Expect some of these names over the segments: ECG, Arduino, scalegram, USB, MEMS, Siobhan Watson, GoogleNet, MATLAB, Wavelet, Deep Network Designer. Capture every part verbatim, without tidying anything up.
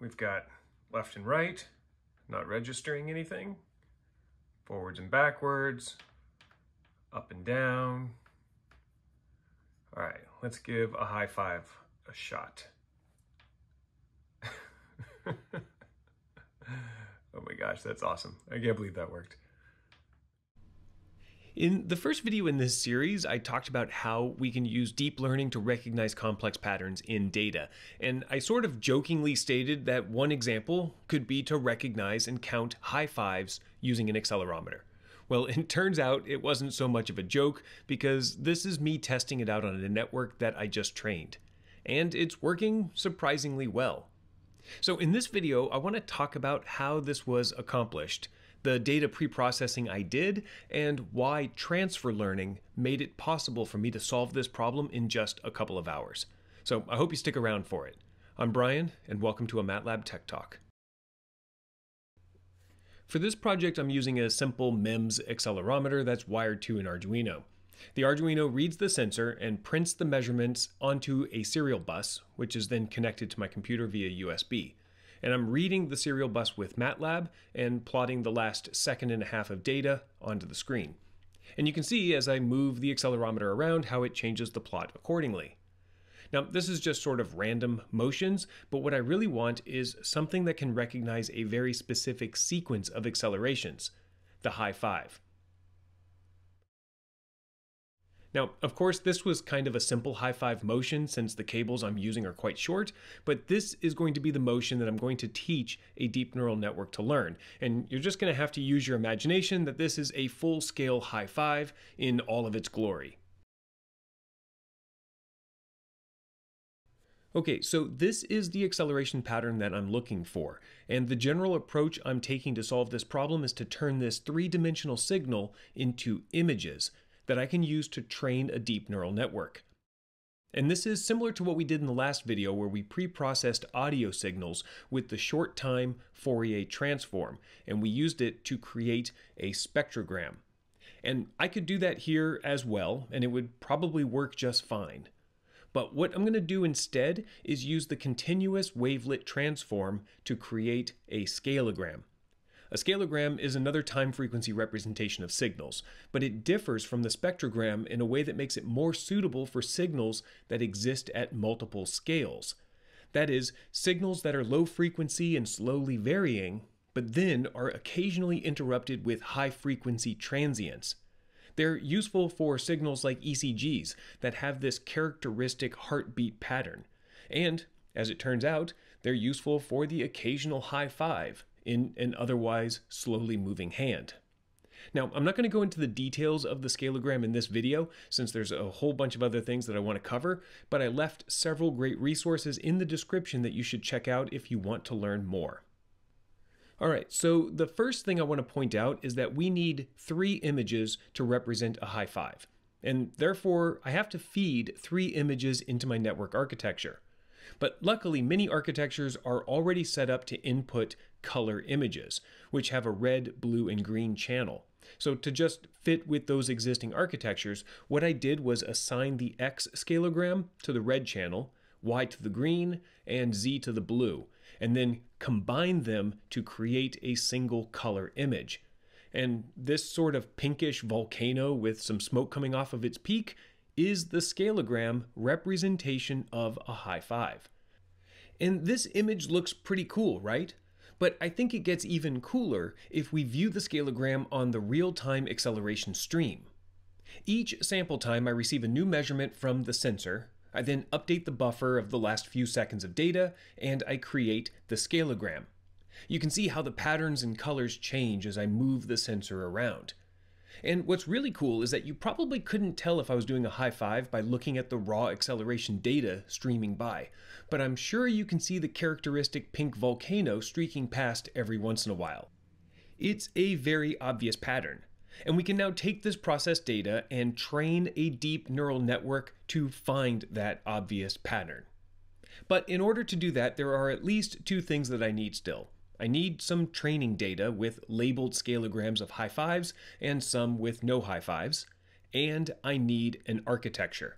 we've got left and right, not registering anything, forwards and backwards, up and down. All right, let's give a high five a shot. Oh my gosh, that's awesome. I can't believe that worked. In the first video in this series, I talked about how we can use deep learning to recognize complex patterns in data. And I sort of jokingly stated that one example could be to recognize and count high fives using an accelerometer. Well, it turns out it wasn't so much of a joke, because this is me testing it out on a network that I just trained. And it's working surprisingly well. So in this video, I want to talk about how this was accomplished, the data pre-processing I did, and why transfer learning made it possible for me to solve this problem in just a couple of hours. So I hope you stick around for it. I'm Brian, and welcome to a MATLAB Tech Talk. For this project, I'm using a simple MEMS accelerometer that's wired to an Arduino. The Arduino reads the sensor and prints the measurements onto a serial bus, which is then connected to my computer via U S B. And I'm reading the serial bus with MATLAB and plotting the last second and a half of data onto the screen. And you can see as I move the accelerometer around how it changes the plot accordingly. Now, this is just sort of random motions, but what I really want is something that can recognize a very specific sequence of accelerations, the high five. Now, of course, this was kind of a simple high five motion since the cables I'm using are quite short, but this is going to be the motion that I'm going to teach a deep neural network to learn. And you're just going to have to use your imagination that this is a full-scale high five in all of its glory. Okay, so this is the acceleration pattern that I'm looking for, and the general approach I'm taking to solve this problem is to turn this three-dimensional signal into images that I can use to train a deep neural network. And this is similar to what we did in the last video, where we pre-processed audio signals with the short time Fourier transform, and we used it to create a spectrogram. And I could do that here as well, and it would probably work just fine. But what I'm going to do instead is use the continuous wavelet transform to create a scalegram. A scalegram is another time frequency representation of signals, but it differs from the spectrogram in a way that makes it more suitable for signals that exist at multiple scales. That is, signals that are low frequency and slowly varying, but then are occasionally interrupted with high frequency transients. They're useful for signals like E C Gs that have this characteristic heartbeat pattern. And, as it turns out, they're useful for the occasional high five in an otherwise slowly moving hand. Now, I'm not going to go into the details of the scalegram in this video, since there's a whole bunch of other things that I want to cover, but I left several great resources in the description that you should check out if you want to learn more. All right, so the first thing I want to point out is that we need three images to represent a high five, and therefore I have to feed three images into my network architecture. But luckily, many architectures are already set up to input color images, which have a red, blue, and green channel. So to just fit with those existing architectures, what I did was assign the X scalegram to the red channel, Y to the green, and Z to the blue, and then combine them to create a single color image. And this sort of pinkish volcano with some smoke coming off of its peak is the scalegram representation of a high five. And this image looks pretty cool, right? But I think it gets even cooler if we view the scalegram on the real-time acceleration stream. Each sample time, I receive a new measurement from the sensor. I then update the buffer of the last few seconds of data, and I create the scalegram. You can see how the patterns and colors change as I move the sensor around. And what's really cool is that you probably couldn't tell if I was doing a high five by looking at the raw acceleration data streaming by, but I'm sure you can see the characteristic pink volcano streaking past every once in a while. It's a very obvious pattern, and we can now take this processed data and train a deep neural network to find that obvious pattern. But in order to do that, there are at least two things that I need still. I need some training data with labeled scalegrams of high fives and some with no high fives, and I need an architecture.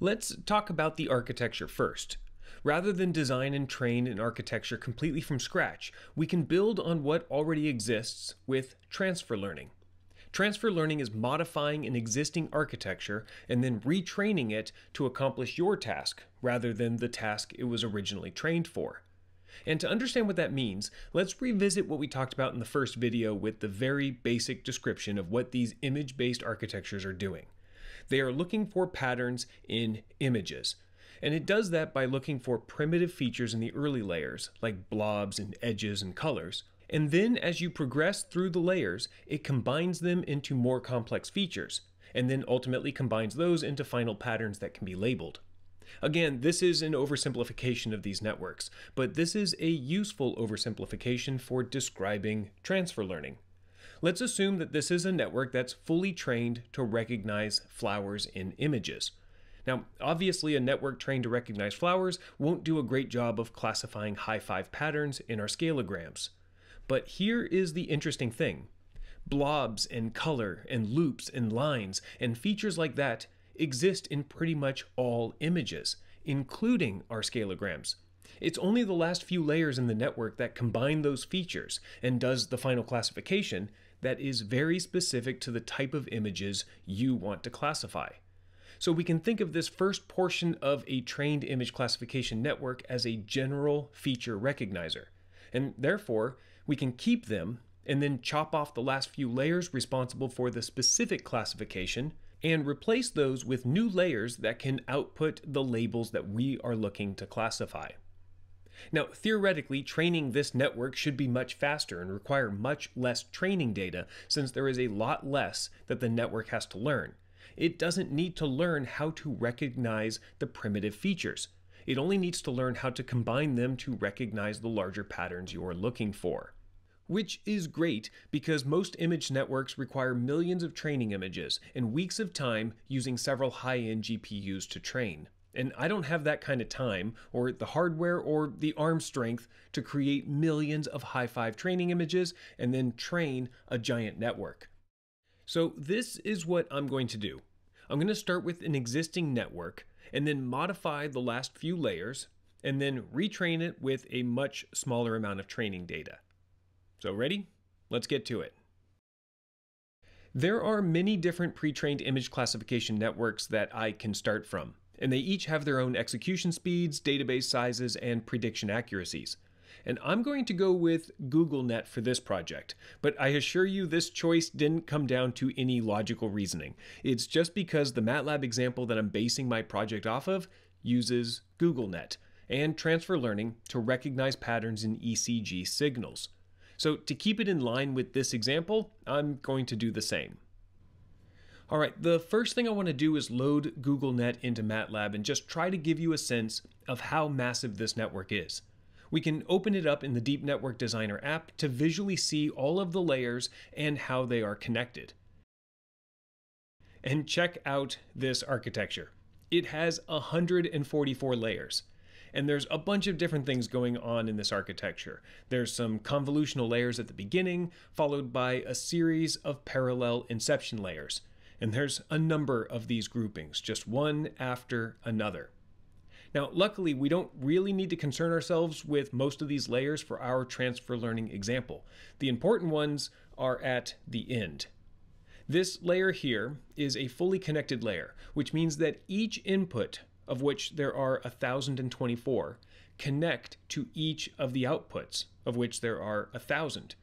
Let's talk about the architecture first. Rather than design and train an architecture completely from scratch, we can build on what already exists with transfer learning. Transfer learning is modifying an existing architecture and then retraining it to accomplish your task rather than the task it was originally trained for. And to understand what that means, let's revisit what we talked about in the first video with the very basic description of what these image-based architectures are doing. They are looking for patterns in images. And it does that by looking for primitive features in the early layers, like blobs and edges and colors. And then as you progress through the layers, it combines them into more complex features, and then ultimately combines those into final patterns that can be labeled. Again, this is an oversimplification of these networks, but this is a useful oversimplification for describing transfer learning. Let's assume that this is a network that's fully trained to recognize flowers in images. Now, obviously a network trained to recognize flowers won't do a great job of classifying high five patterns in our scalograms. But here is the interesting thing. Blobs and color and loops and lines and features like that exist in pretty much all images, including our scalograms. It's only the last few layers in the network that combine those features and does the final classification that is very specific to the type of images you want to classify. So we can think of this first portion of a trained image classification network as a general feature recognizer. And therefore, we can keep them and then chop off the last few layers responsible for the specific classification and replace those with new layers that can output the labels that we are looking to classify. Now, theoretically, training this network should be much faster and require much less training data since there is a lot less that the network has to learn. It doesn't need to learn how to recognize the primitive features. It only needs to learn how to combine them to recognize the larger patterns you're looking for. Which is great because most image networks require millions of training images and weeks of time using several high-end G P Us to train. And I don't have that kind of time or the hardware or the arm strength to create millions of high-five training images and then train a giant network. So this is what I'm going to do. I'm going to start with an existing network and then modify the last few layers and then retrain it with a much smaller amount of training data. So ready? Let's get to it. There are many different pre-trained image classification networks that I can start from, and they each have their own execution speeds, database sizes, and prediction accuracies. And I'm going to go with GoogleNet for this project, but I assure you this choice didn't come down to any logical reasoning. It's just because the MATLAB example that I'm basing my project off of uses GoogleNet and transfer learning to recognize patterns in E C G signals. So to keep it in line with this example, I'm going to do the same. All right, the first thing I want to do is load GoogleNet into MATLAB and just try to give you a sense of how massive this network is. We can open it up in the Deep Network Designer app to visually see all of the layers and how they are connected. And check out this architecture. It has one hundred forty-four layers. And there's a bunch of different things going on in this architecture. There's some convolutional layers at the beginning, followed by a series of parallel inception layers. And there's a number of these groupings, just one after another. Now, luckily, we don't really need to concern ourselves with most of these layers for our transfer learning example. The important ones are at the end. This layer here is a fully connected layer, which means that each input, of which there are one thousand twenty-four, connect to each of the outputs, of which there are one thousand.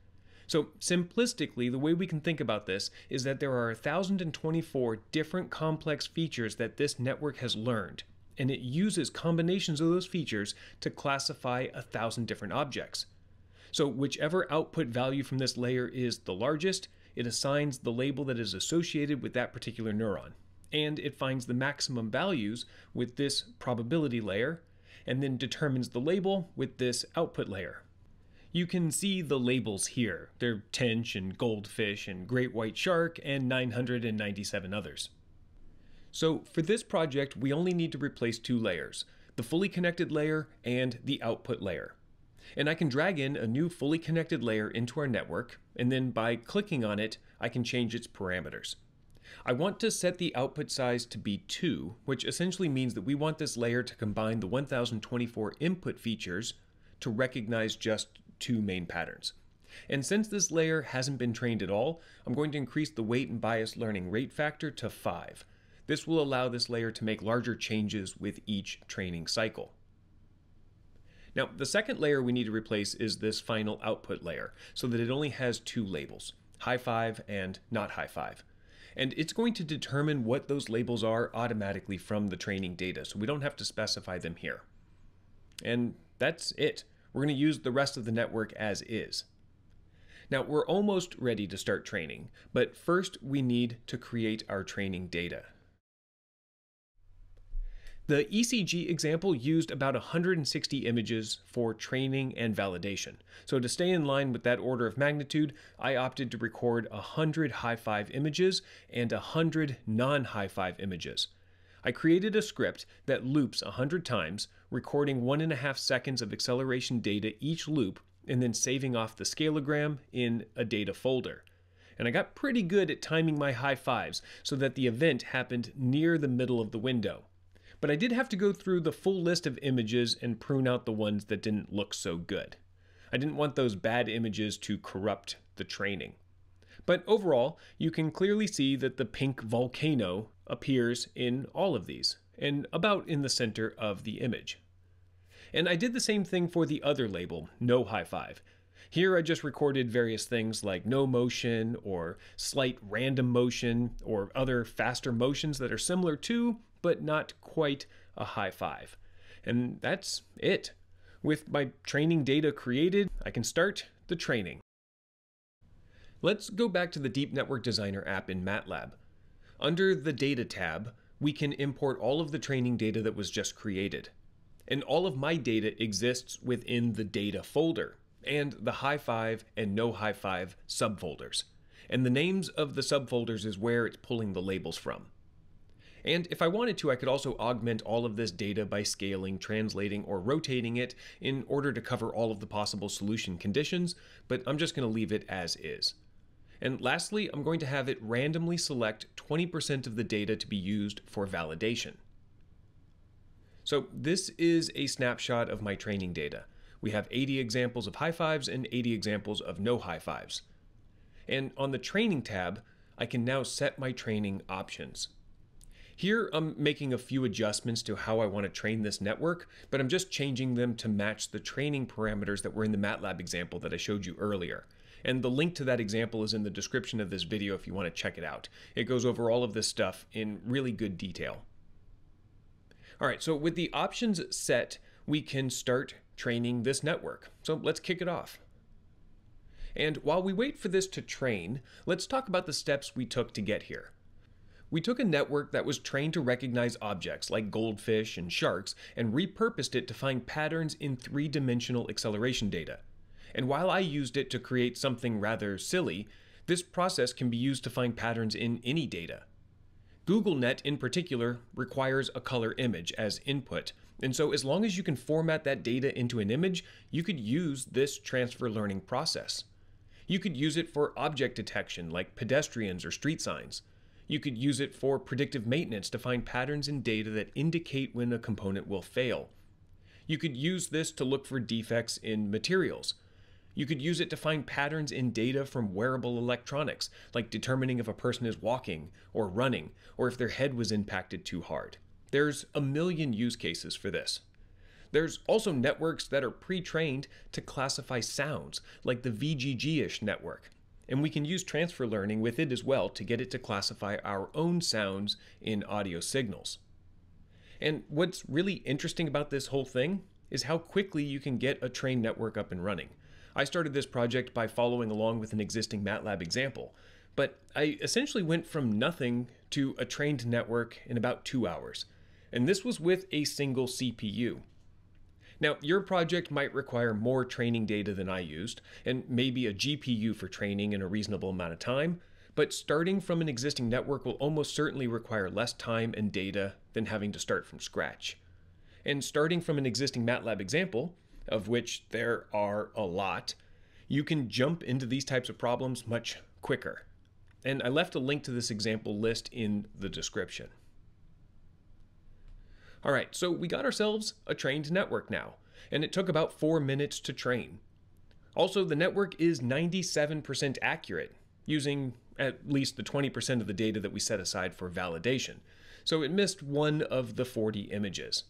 So simplistically, the way we can think about this is that there are one thousand twenty-four different complex features that this network has learned, and it uses combinations of those features to classify a thousand different objects. So whichever output value from this layer is the largest, it assigns the label that is associated with that particular neuron. And it finds the maximum values with this probability layer, and then determines the label with this output layer. You can see the labels here. They're tench and goldfish and great white shark and nine hundred ninety-seven others. So for this project, we only need to replace two layers, the fully connected layer and the output layer. And I can drag in a new fully connected layer into our network, and then by clicking on it, I can change its parameters. I want to set the output size to be two, which essentially means that we want this layer to combine the one thousand twenty-four input features to recognize just two main patterns. And since this layer hasn't been trained at all, I'm going to increase the weight and bias learning rate factor to five. This will allow this layer to make larger changes with each training cycle. Now, the second layer we need to replace is this final output layer, so that it only has two labels, high five and not high five. And it's going to determine what those labels are automatically from the training data, so we don't have to specify them here. And that's it. We're going to use the rest of the network as is. Now, we're almost ready to start training, but first we need to create our training data. The E C G example used about one hundred sixty images for training and validation. So to stay in line with that order of magnitude, I opted to record one hundred high-five images and one hundred non-high-five images. I created a script that loops one hundred times, recording one and a half seconds of acceleration data each loop, and then saving off the scaleogram in a data folder. And I got pretty good at timing my high-fives so that the event happened near the middle of the window. But I did have to go through the full list of images and prune out the ones that didn't look so good. I didn't want those bad images to corrupt the training. But overall, you can clearly see that the pink volcano appears in all of these, and about in the center of the image. And I did the same thing for the other label, no high five. Here I just recorded various things like no motion, or slight random motion, or other faster motions that are similar to, but not quite a high five. And that's it. With my training data created, I can start the training. Let's go back to the Deep Network Designer app in MATLAB. Under the Data tab, we can import all of the training data that was just created. And all of my data exists within the Data folder and the high five and no high five subfolders. And the names of the subfolders is where it's pulling the labels from. And if I wanted to, I could also augment all of this data by scaling, translating, or rotating it in order to cover all of the possible solution conditions, but I'm just going to leave it as is. And lastly, I'm going to have it randomly select twenty percent of the data to be used for validation. So this is a snapshot of my training data. We have eighty examples of high fives and eighty examples of no high fives. And on the Training tab, I can now set my training options. Here I'm making a few adjustments to how I want to train this network, but I'm just changing them to match the training parameters that were in the MATLAB example that I showed you earlier. And the link to that example is in the description of this video if you want to check it out. It goes over all of this stuff in really good detail. All right, so with the options set, we can start training this network. So let's kick it off. And while we wait for this to train, let's talk about the steps we took to get here. We took a network that was trained to recognize objects like goldfish and sharks and repurposed it to find patterns in three-dimensional acceleration data. And while I used it to create something rather silly, this process can be used to find patterns in any data. GoogleNet, in particular, requires a color image as input, and so as long as you can format that data into an image, you could use this transfer learning process. You could use it for object detection, like pedestrians or street signs. You could use it for predictive maintenance to find patterns in data that indicate when a component will fail. You could use this to look for defects in materials. You could use it to find patterns in data from wearable electronics, like determining if a person is walking or running, or if their head was impacted too hard. There's a million use cases for this. There's also networks that are pre-trained to classify sounds, like the V G G-ish network. And we can use transfer learning with it as well to get it to classify our own sounds in audio signals. And what's really interesting about this whole thing is how quickly you can get a trained network up and running. I started this project by following along with an existing MATLAB example, but I essentially went from nothing to a trained network in about two hours, and this was with a single C P U. Now, your project might require more training data than I used, and maybe a G P U for training in a reasonable amount of time, but starting from an existing network will almost certainly require less time and data than having to start from scratch. And starting from an existing MATLAB example, of which there are a lot, you can jump into these types of problems much quicker. And I left a link to this example list in the description. All right, so we got ourselves a trained network now, and it took about four minutes to train. Also, the network is ninety-seven percent accurate, using at least the twenty percent of the data that we set aside for validation. So it missed one of the forty images.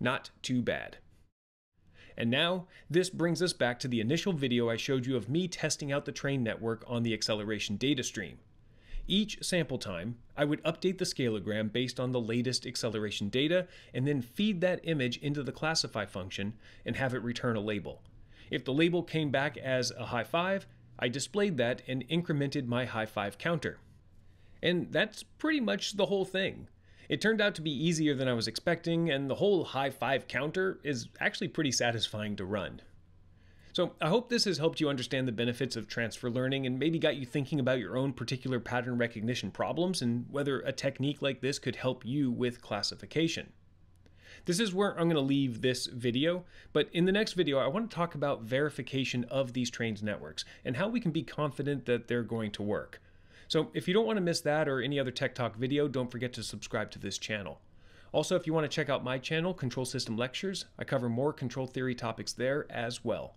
Not too bad. And now, this brings us back to the initial video I showed you of me testing out the train network on the acceleration data stream. Each sample time, I would update the scaleogram based on the latest acceleration data and then feed that image into the classify function and have it return a label. If the label came back as a high five, I displayed that and incremented my high five counter. And that's pretty much the whole thing. It turned out to be easier than I was expecting, and the whole high five counter is actually pretty satisfying to run. So I hope this has helped you understand the benefits of transfer learning and maybe got you thinking about your own particular pattern recognition problems and whether a technique like this could help you with classification. This is where I'm going to leave this video, but in the next video I want to talk about verification of these trained networks and how we can be confident that they're going to work. So if you don't want to miss that or any other Tech Talk video, don't forget to subscribe to this channel. Also, if you want to check out my channel, Control System Lectures, I cover more control theory topics there as well.